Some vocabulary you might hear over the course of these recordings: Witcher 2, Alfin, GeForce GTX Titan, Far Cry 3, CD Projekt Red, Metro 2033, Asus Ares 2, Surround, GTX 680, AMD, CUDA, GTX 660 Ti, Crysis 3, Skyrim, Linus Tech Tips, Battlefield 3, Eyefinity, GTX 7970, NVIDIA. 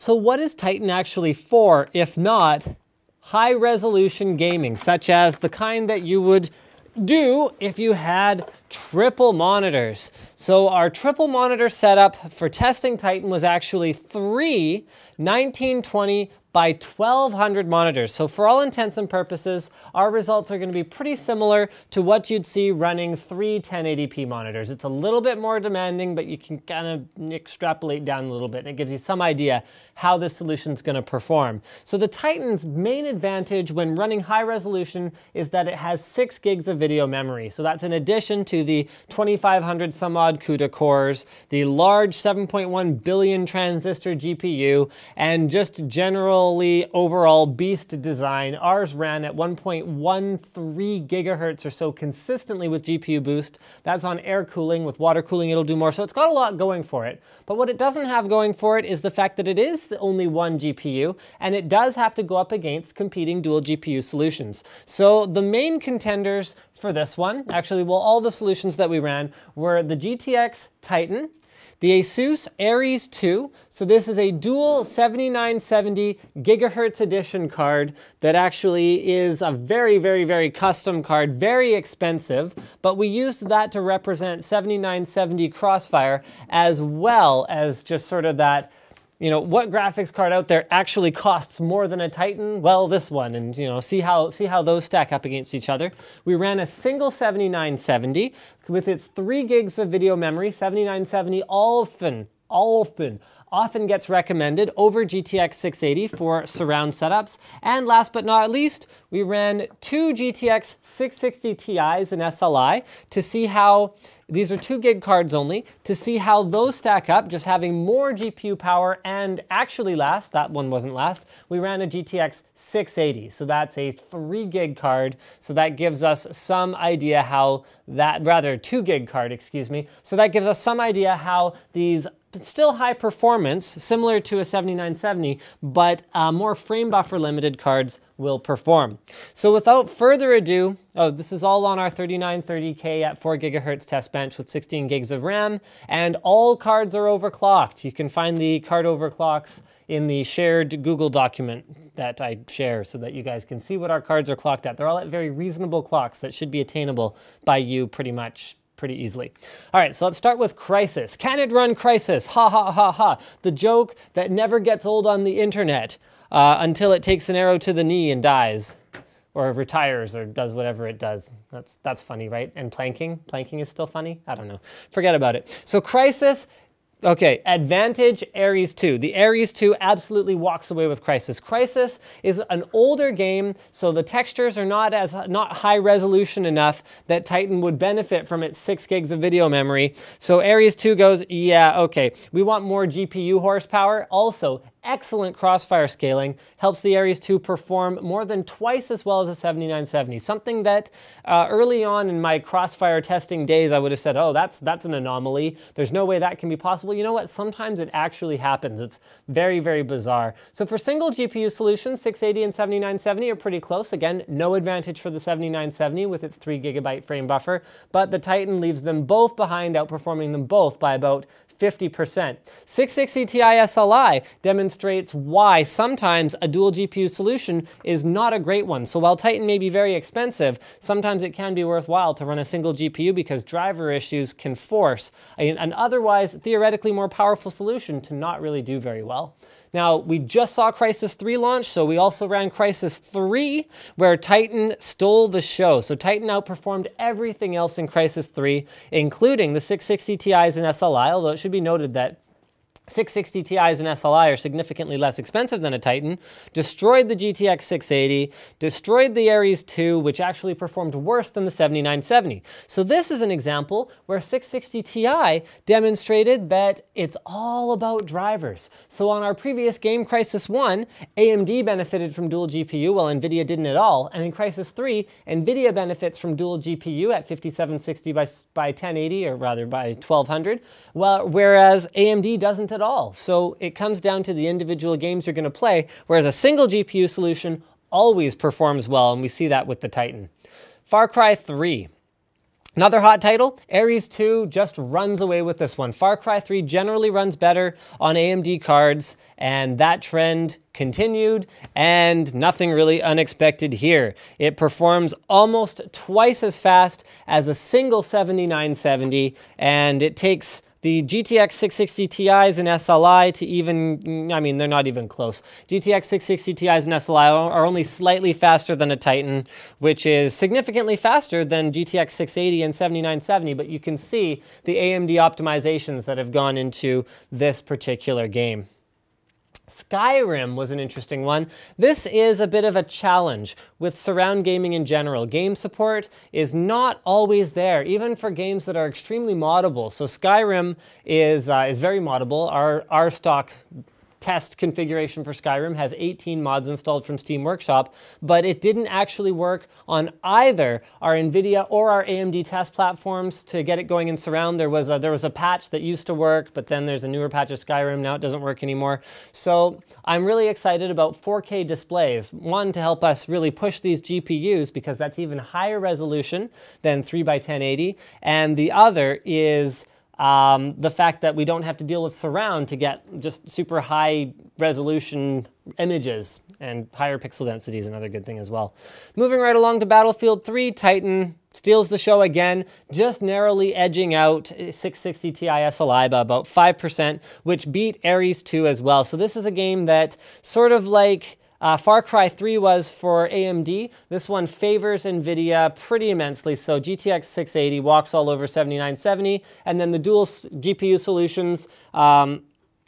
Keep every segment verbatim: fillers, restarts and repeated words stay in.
So what is Titan actually for, if not high resolution gaming, such as the kind that you would do if you had triple monitors? So our triple monitor setup for testing Titan was actually three nineteen twenty by twelve hundred monitors. So for all intents and purposes, our results are going to be pretty similar to what you'd see running three ten eighty p monitors. It's a little bit more demanding, but you can kind of extrapolate down a little bit, and it gives you some idea how this solution's going to perform. So the Titan's main advantage when running high resolution is that it has six gigs of video memory. So that's in addition to the twenty-five hundred some odd CUDA cores, the large seven point one billion transistor G P U, and just general overall beast design. Ours ran at one point one three gigahertz or so consistently with G P U boost. That's on air cooling. With water cooling, it'll do more. So it's got a lot going for it. But what it doesn't have going for it is the fact that it is only one G P U, and it does have to go up against competing dual G P U solutions. So the main contenders for this one, actually, well, all the solutions that we ran were the G T X Titan, the Asus Ares two, so this is a dual seventy-nine seventy gigahertz edition card that actually is a very, very, very custom card, very expensive, but we used that to represent seventy-nine seventy Crossfire, as well as just sort of that, you know, what graphics card out there actually costs more than a Titan? Well, this one, and you know, see how see how those stack up against each other. We ran a single seventy-nine seventy with its three gigs of video memory. seventy-nine seventy Alfin, Alfin, often gets recommended over G T X six eighty for surround setups. And last but not least, we ran two G T X six sixty T Is in S L I to see how, these are two gig cards only, to see how those stack up, just having more G P U power. And actually last, that one wasn't last, we ran a G T X six eighty. So that's a three gig card. So that gives us some idea how that, rather two gig card, excuse me. So that gives us some idea how these, but still high performance, similar to a seventy-nine seventy, but uh, more frame buffer limited cards will perform. So without further ado, oh, this is all on our thirty-nine thirty K at four gigahertz test bench with sixteen gigs of RAM, and all cards are overclocked. You can find the card overclocks in the shared Google document that I share so that you guys can see what our cards are clocked at. They're all at very reasonable clocks that should be attainable by you pretty much pretty easily. All right, so let's start with Crysis. Can it run Crysis? Ha ha ha ha. The joke that never gets old on the internet uh, until it takes an arrow to the knee and dies, or retires, or does whatever it does. That's, that's funny, right? And planking? Planking is still funny? I don't know. Forget about it. So Crysis. Okay, advantage Ares two. The Ares two absolutely walks away with Crysis. Crysis is an older game, so the textures are not as not high resolution enough that Titan would benefit from its six gigs of video memory. So Ares two goes, yeah, okay, we want more G P U horsepower. Also, excellent Crossfire scaling helps the Ares two perform more than twice as well as a seventy-nine seventy. Something that uh, early on in my Crossfire testing days, I would have said, oh, that's that's an anomaly. There's no way that can be possible. You know what? Sometimes it actually happens. It's very, very bizarre. So for single G P U solutions, six eighty and seventy-nine seventy are pretty close. Again, no advantage for the seventy-nine seventy with its three gigabyte frame buffer, but the Titan leaves them both behind, outperforming them both by about fifty percent. six sixty Ti S L I demonstrates why sometimes a dual G P U solution is not a great one. So while Titan may be very expensive, sometimes it can be worthwhile to run a single G P U because driver issues can force an otherwise theoretically more powerful solution to not really do very well. Now, we just saw Crysis three launch, so we also ran Crysis three, where Titan stole the show. So Titan outperformed everything else in Crysis three, including the six sixty Ti's and S L I, although it should be noted that six sixty Ti's and S L I are significantly less expensive than a Titan, destroyed the G T X six eighty, destroyed the Ares two, which actually performed worse than the seventy-nine seventy. So this is an example where six sixty Ti demonstrated that it's all about drivers. So on our previous game, Crysis one, A M D benefited from dual G P U while NVIDIA didn't at all, and in Crysis three, NVIDIA benefits from dual G P U at fifty-seven sixty by ten eighty, or rather by twelve hundred, well, whereas A M D doesn't at all. So it comes down to the individual games you're going to play, whereas a single G P U solution always performs well, and we see that with the Titan. Far Cry three. Another hot title, Ares two just runs away with this one. Far Cry three generally runs better on A M D cards, and that trend continued, and nothing really unexpected here. It performs almost twice as fast as a single seventy-nine seventy, and it takes the G T X six sixty Ti's and S L I to even, I mean, they're not even close. G T X six sixty Ti's and S L I are only slightly faster than a Titan, which is significantly faster than G T X six eighty and seventy-nine seventy, but you can see the A M D optimizations that have gone into this particular game. Skyrim was an interesting one. This is a bit of a challenge with surround gaming in general. Game support is not always there, even for games that are extremely moddable. So Skyrim is, uh, is very moddable. Our, our stock test configuration for Skyrim has eighteen mods installed from Steam Workshop, but it didn't actually work on either our NVIDIA or our A M D test platforms to get it going in surround. There was a, there was a patch that used to work, but then there's a newer patch of Skyrim, now it doesn't work anymore. So I'm really excited about four K displays, one to help us really push these G P Us because that's even higher resolution than three by ten eighty, and the other is Um, the fact that we don't have to deal with surround to get just super high resolution images and higher pixel density is another good thing as well. Moving right along to Battlefield three, Titan steals the show again, just narrowly edging out six sixty Ti S L I by about five percent, which beat Ares two as well. So this is a game that sort of like Uh, Far Cry three was for A M D. This one favors NVIDIA pretty immensely, so G T X six eighty walks all over seventy-nine seventy, and then the dual G P U solutions um,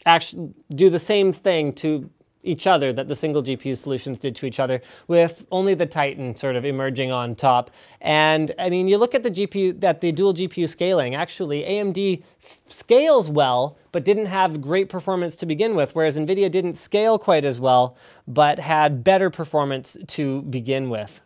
actually do the same thing to each other that the single G P U solutions did to each other, with only the Titan sort of emerging on top. And I mean, you look at the G P U, at the dual G P U scaling, actually A M D scales well, but didn't have great performance to begin with, whereas NVIDIA didn't scale quite as well, but had better performance to begin with.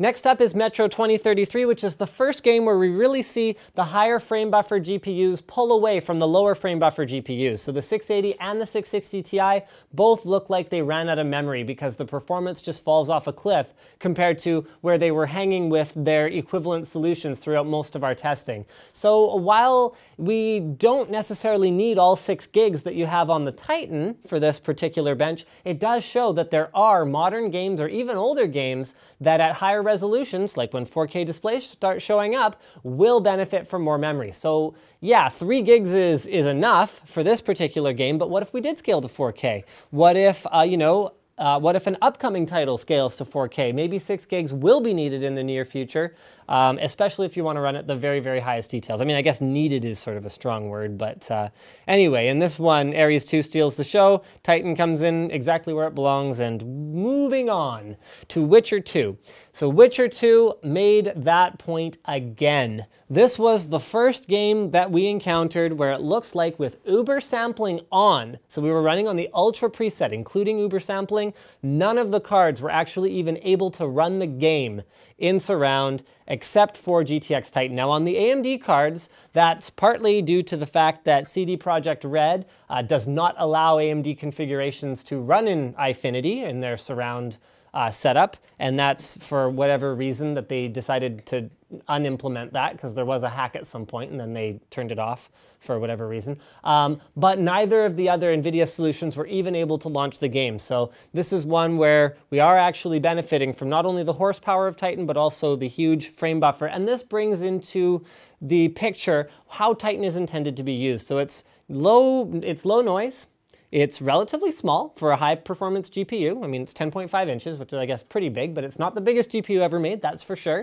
Next up is Metro twenty thirty-three, which is the first game where we really see the higher frame buffer G P Us pull away from the lower frame buffer G P Us. So the six eighty and the six sixty Ti both look like they ran out of memory because the performance just falls off a cliff compared to where they were hanging with their equivalent solutions throughout most of our testing. So while we don't necessarily need all six gigs that you have on the Titan for this particular bench, it does show that there are modern games or even older games that at higher resolutions, like when four K displays start showing up, will benefit from more memory. So yeah, three gigs is, is enough for this particular game, but what if we did scale to four K? What if, uh, you know, uh, what if an upcoming title scales to four K? Maybe six gigs will be needed in the near future, um, especially if you want to run at the very, very highest details. I mean, I guess needed is sort of a strong word, but uh, anyway, in this one, Ares two steals the show, Titan comes in exactly where it belongs, and moving on to Witcher two. So Witcher two made that point again. This was the first game that we encountered where it looks like with Uber sampling on, so we were running on the Ultra preset, including Uber sampling, none of the cards were actually even able to run the game in surround, except for G T X Titan. Now on the A M D cards, that's partly due to the fact that C D Projekt Red uh, does not allow A M D configurations to run in Eyefinity in their surround Uh, setup, and that's for whatever reason that they decided to unimplement that, because there was a hack at some point and then they turned it off for whatever reason. Um, but neither of the other NVIDIA solutions were even able to launch the game. So this is one where we are actually benefiting from not only the horsepower of Titan, but also the huge frame buffer. And this brings into the picture how Titan is intended to be used. So it's low, it's low noise. It's relatively small for a high-performance G P U. I mean, it's ten point five inches, which is, I guess, pretty big, but it's not the biggest G P U ever made, that's for sure.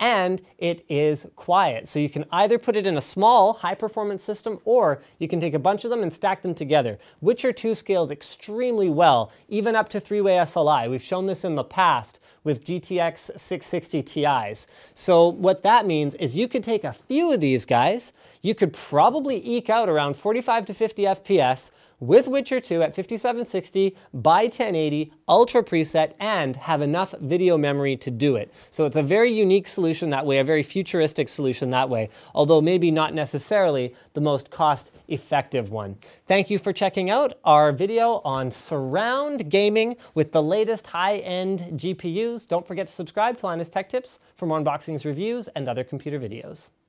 And it is quiet. So you can either put it in a small, high-performance system, or you can take a bunch of them and stack them together. Witcher two scales extremely well, even up to three-way S L I. We've shown this in the past with G T X six sixty Ti's. So what that means is you could take a few of these guys, you could probably eke out around forty-five to fifty F P S, with Witcher two at fifty-seven sixty by ten eighty Ultra preset, and have enough video memory to do it. So it's a very unique solution that way, a very futuristic solution that way, although maybe not necessarily the most cost-effective one. Thank you for checking out our video on surround gaming with the latest high-end G P Us. Don't forget to subscribe to Linus Tech Tips for more unboxings, reviews, and other computer videos.